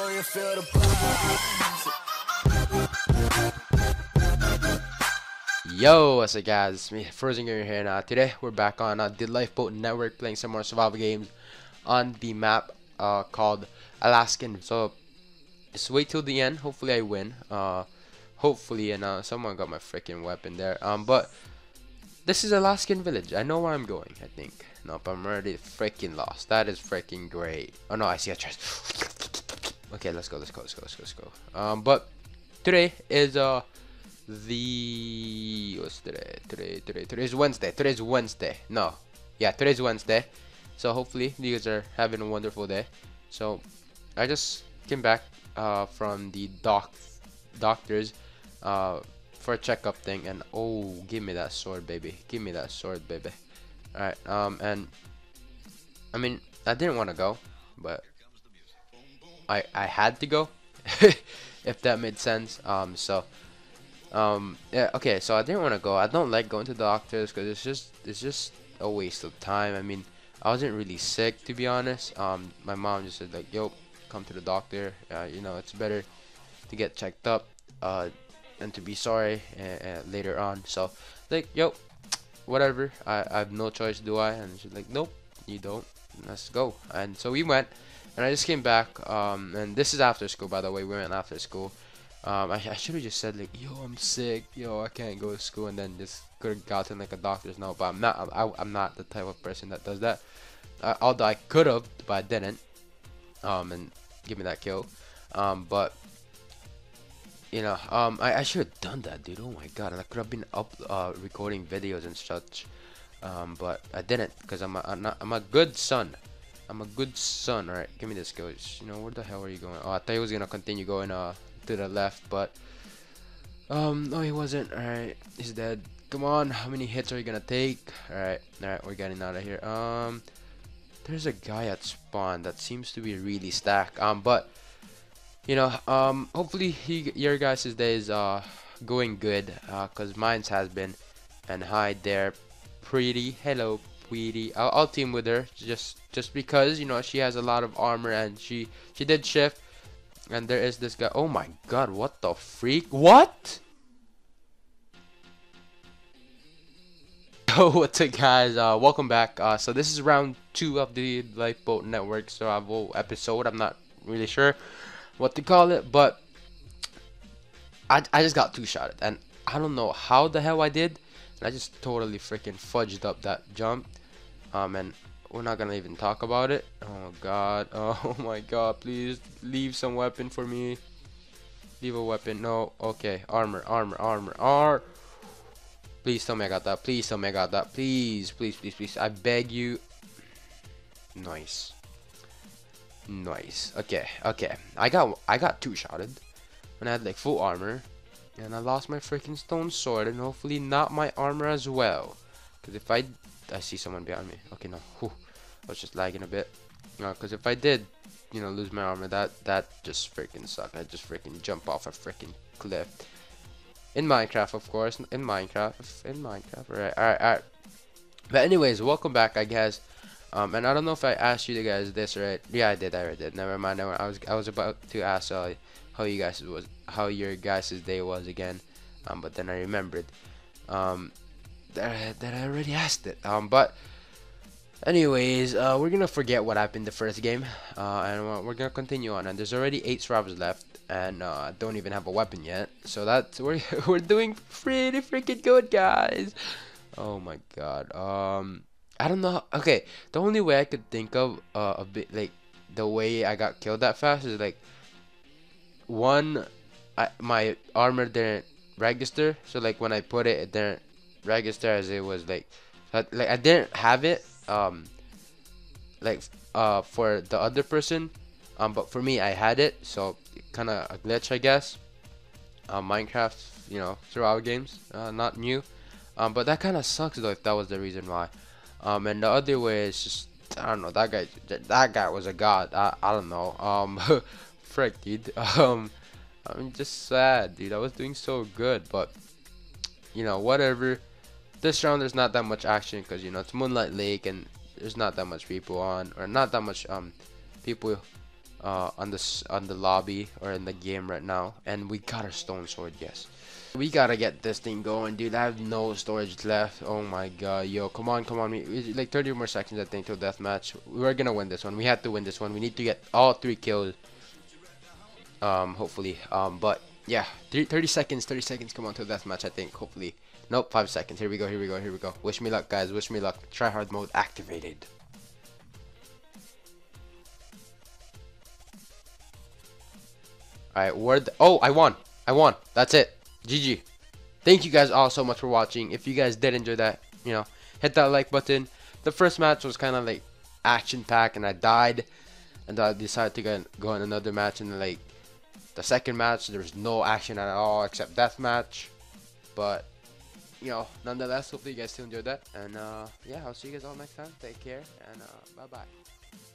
warrior feel the power. Yo, what's up guys, it's me, TheFrozenGamer here, and today we're back on the Lifeboat Network playing some more survival games on the map called Alaskan. So just wait till the end, hopefully I win, hopefully, and someone got my freaking weapon there, but this is Alaskan Village. I know where I'm going, I think. Nope, I'm already freaking lost. That is freaking great. Oh no, I see a chest. Okay, let's go. But today is Today is Wednesday. No, yeah, today's Wednesday. So hopefully you guys are having a wonderful day. So I just came back from the doctor's for a checkup thing, and oh, give me that sword, baby. Alright, and I mean, I didn't want to go, but I had to go, if that made sense. Yeah, okay, so I didn't want to go. I don't like going to the doctors because it's just a waste of time. I mean, I wasn't really sick, to be honest. My mom just said like, yo, come to the doctor. You know, it's better to get checked up and to be sorry later on. So like, yo, whatever, I have no choice, do I? And she's like, nope, you don't, let's go. And so we went, and I just came back, and this is after school, by the way. We went after school. I should have just said like, yo, I'm sick, yo, I can't go to school, and then just could have gotten like a doctor's note. But I'm not the type of person that does that, although I could have, but I didn't. And give me that kill. But you know, I should have done that, dude. Oh my god, and I could have been up recording videos and such, but I didn't, because I'm a good son. I'm a good son. All right, give me this kill. You know, where the hell are you going? Oh, I thought he was gonna continue going to the left, but no, he wasn't. All right, he's dead. Come on, how many hits are you gonna take? All right, we're getting out of here. There's a guy at spawn that seems to be really stacked. But you know, hopefully your guys' day is going good, because mine's has been. And hi there, pretty. Hello, pretty. I'll team with her just because, you know, she has a lot of armor, and she did shift. And there is this guy. Oh my god, what the freak? What? Yo, what's up guys, welcome back. So this is round 2 of the Lifeboat Network survival episode. I'm not really sure what to call it, but I just got 2-shotted, and I don't know how the hell I did, and I just totally freaking fudged up that jump. And we're not gonna even talk about it. Oh god, oh my god, please leave some weapon for me. Leave a weapon. No, okay, armor. Please tell me I got that. Please, I beg you. Nice. Okay. I got 2-shotted, and I had like full armor, and I lost my freaking stone sword, and hopefully not my armor as well, because if I see someone behind me. Okay, no. Whew. I was just lagging a bit, because if I did, you know, lose my armor, that just freaking sucked. I just freaking jump off a freaking cliff. In Minecraft, of course. In Minecraft. All right. But anyways, welcome back, I guess. And I don't know if I asked you guys this, right? Yeah, I already did. Never mind. I was about to ask how your guys' day was again, but then I remembered that I already asked it. But anyways, we're gonna forget what happened the first game, and we're gonna continue on. And there's already 8 survivors left, and I don't even have a weapon yet. So that's we're doing pretty freaking good, guys. Oh my god. I don't know. Okay, the only way I could think of a bit like the way I got killed that fast is like one, my armor didn't register. So like when I put it, it didn't register as it was like I didn't have it for the other person, but for me I had it. So kind of a glitch, I guess. Minecraft, you know, throughout games, not new, but that kind of sucks though if that was the reason why. And the other way is just, I don't know, that guy was a god. I don't know. Frick, dude. I'm just sad, dude. I was doing so good, but you know, whatever. This round there's not that much action because, you know, it's Moonlight Lake, and there's not that much people on, or not that much people on the lobby or in the game right now, and we got our stone sword. Yes, we gotta get this thing going, dude. I have no storage left. Oh my god, yo, come on, come on. We like 30 more seconds, I think, till deathmatch. We're gonna win this one. We had to win this one. We need to get all 3 kills, hopefully. But yeah, 30 seconds, come on, till deathmatch, I think, hopefully. Nope, 5 seconds. Here we go, here we go, here we go. Wish me luck, guys, wish me luck. Try hard mode activated. Alright, oh, I won. That's it. GG. Thank you guys all so much for watching. If you guys did enjoy that, you know, hit that like button. The first match was kind of like action-packed, and I died. And I decided to go in another match, and like, the second match, there was no action at all except deathmatch. But, you know, nonetheless, hopefully you guys still enjoyed that. And, yeah, I'll see you guys all next time. Take care, and bye-bye.